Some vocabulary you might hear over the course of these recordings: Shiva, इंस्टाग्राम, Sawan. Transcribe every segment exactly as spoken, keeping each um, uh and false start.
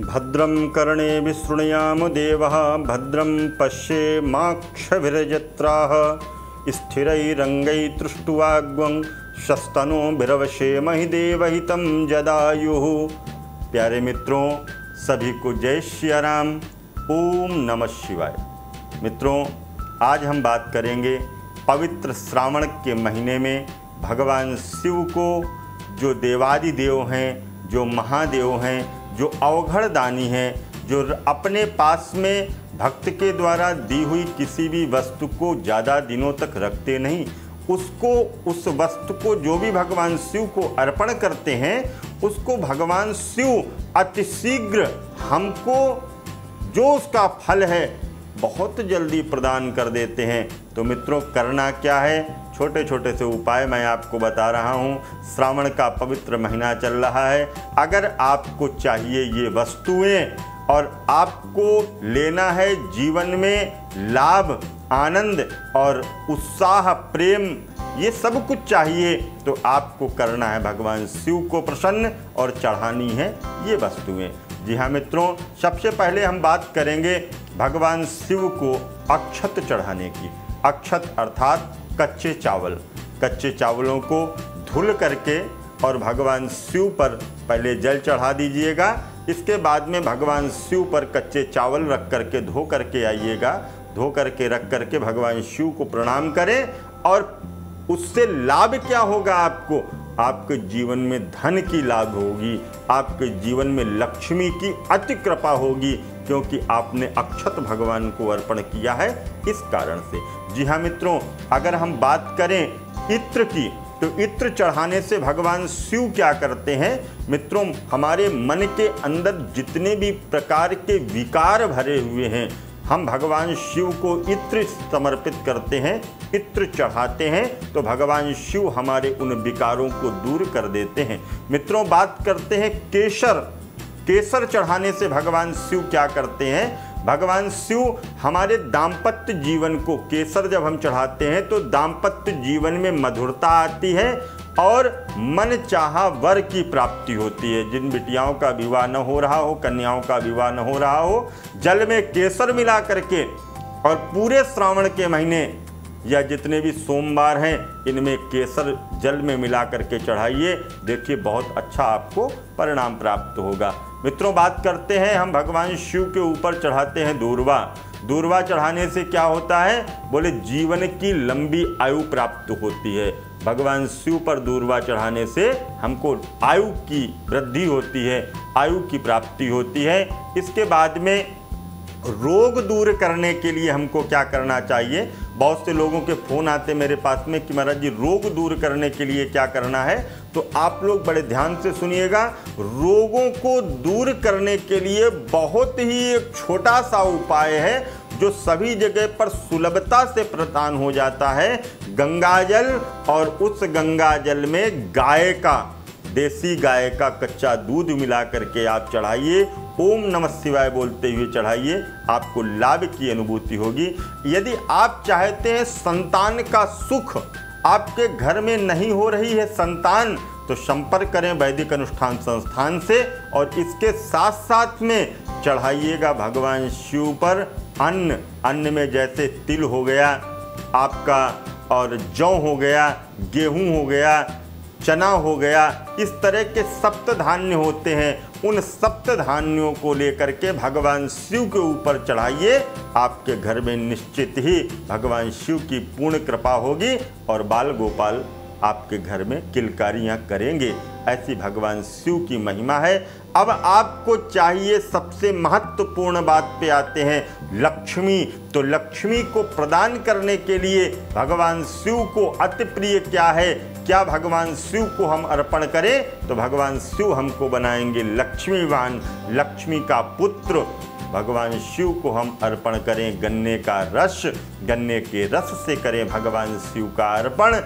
भद्रं कर्णे विशृणुयाम देवः भद्रं पश्येमाक्षभिर्यजत्राः स्थिरैरंगैस्तुष्ट्वाग्वं शस्तनोभिर्वशेमहि देवहितं जदायुः। प्यारे मित्रों, सभी को जय श्रीराम। ओम नमः शिवाय। मित्रों, आज हम बात करेंगे पवित्र श्रावण के महीने में भगवान शिव को, जो देवादि देव हैं, जो महादेव हैं, जो अवघड़ दानी हैं, जो अपने पास में भक्त के द्वारा दी हुई किसी भी वस्तु को ज़्यादा दिनों तक रखते नहीं, उसको उस वस्तु को जो भी भगवान शिव को अर्पण करते हैं उसको भगवान शिव अतिशीघ्र हमको जो उसका फल है बहुत जल्दी प्रदान कर देते हैं। तो मित्रों, करना क्या है, छोटे छोटे से उपाय मैं आपको बता रहा हूँ। श्रावण का पवित्र महीना चल रहा है। अगर आपको चाहिए ये वस्तुएं और आपको लेना है जीवन में लाभ, आनंद और उत्साह, प्रेम, ये सब कुछ चाहिए, तो आपको करना है भगवान शिव को प्रसन्न और चढ़ानी है ये वस्तुएं। जी हाँ मित्रों, सबसे पहले हम बात करेंगे भगवान शिव को अक्षत चढ़ाने की। अक्षत अर्थात कच्चे चावल। कच्चे चावलों को धुल करके और भगवान शिव पर पहले जल चढ़ा दीजिएगा। इसके बाद में भगवान शिव पर कच्चे चावल रख करके धो करके आइएगा। धो करके रख करके भगवान शिव को प्रणाम करें। और उससे लाभ क्या होगा आपको? आपके जीवन में धन की लाभ होगी, आपके जीवन में लक्ष्मी की अति कृपा होगी, क्योंकि आपने अक्षत भगवान को अर्पण किया है इस कारण से। जी हाँ मित्रों, अगर हम बात करें इत्र की, तो इत्र चढ़ाने से भगवान शिव क्या करते हैं मित्रों, हमारे मन के अंदर जितने भी प्रकार के विकार भरे हुए हैं हम भगवान शिव को इत्र समर्पित करते हैं, इत्र चढ़ाते हैं, तो भगवान शिव हमारे उन विकारों को दूर कर देते हैं। मित्रों, बात करते हैं केसर। केसर चढ़ाने से भगवान शिव क्या करते हैं, भगवान शिव हमारे दाम्पत्य जीवन को, केसर जब हम चढ़ाते हैं तो दाम्पत्य जीवन में मधुरता आती है और मन चाहा वर की प्राप्ति होती है। जिन बिटियाओं का विवाह न हो रहा हो, कन्याओं का विवाह न हो रहा हो, जल में केसर मिला करके और पूरे श्रावण के महीने या जितने भी सोमवार हैं इनमें केसर जल में मिला करके चढ़ाइए। देखिए बहुत अच्छा आपको परिणाम प्राप्त होगा। मित्रों, बात करते हैं हम भगवान शिव के ऊपर चढ़ाते हैं दूर्वा। दूर्वा चढ़ाने से क्या होता है, बोले जीवन की लंबी आयु प्राप्त होती है। भगवान शिव पर दूर्वा चढ़ाने से हमको आयु की वृद्धि होती है, आयु की प्राप्ति होती है। इसके बाद में रोग दूर करने के लिए हमको क्या करना चाहिए, बहुत से लोगों के फ़ोन आते मेरे पास में कि महाराज जी रोग दूर करने के लिए क्या करना है, तो आप लोग बड़े ध्यान से सुनिएगा। रोगों को दूर करने के लिए बहुत ही एक छोटा सा उपाय है जो सभी जगह पर सुलभता से प्रदान हो जाता है, गंगाजल। और उस गंगाजल में गाय का, देसी गाय का कच्चा दूध मिला करके आप चढ़ाइए। ओम नमः शिवाय बोलते हुए चढ़ाइए, आपको लाभ की अनुभूति होगी। यदि आप चाहते हैं संतान का सुख, आपके घर में नहीं हो रही है संतान, तो संपर्क करें वैदिक अनुष्ठान संस्थान से। और इसके साथ साथ में चढ़ाइएगा भगवान शिव पर अन्न। अन्न में जैसे तिल हो गया आपका, और जौ हो गया, गेहूं हो गया, चना हो गया, इस तरह के सप्त धान्य होते हैं। उन सप्त धान्यों को लेकर के भगवान शिव के ऊपर चढ़ाइए, आपके घर में निश्चित ही भगवान शिव की पूर्ण कृपा होगी और बाल गोपाल आपके घर में किलकारियाँ करेंगे। ऐसी भगवान शिव की महिमा है। अब आपको चाहिए, सबसे महत्वपूर्ण बात पे आते हैं, लक्ष्मी। तो लक्ष्मी को प्रदान करने के लिए भगवान शिव को अति प्रिय क्या है, क्या भगवान शिव को हम अर्पण करें, तो भगवान शिव हमको बनाएंगे लक्ष्मीवान। लक्ष्मी का पुत्र भगवान शिव को हम अर्पण करें। गन्ने का रस, गन्ने के रस से करें भगवान शिव का अर्पण।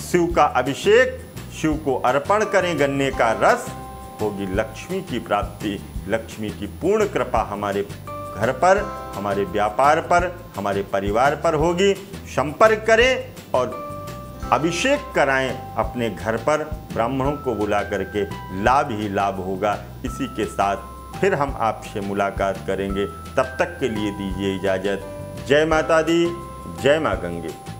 शिव का अभिषेक, शिव को अर्पण करें गन्ने का रस, होगी लक्ष्मी की प्राप्ति। लक्ष्मी की पूर्ण कृपा हमारे घर पर, हमारे व्यापार पर, हमारे परिवार पर होगी। संपर्क करें और अभिषेक कराएं अपने घर पर, ब्राह्मणों को बुला करके, लाभ ही लाभ होगा। इसी के साथ फिर हम आपसे मुलाकात करेंगे। तब तक के लिए दीजिए इजाज़त। जय माता दी, जय माँ गंगे।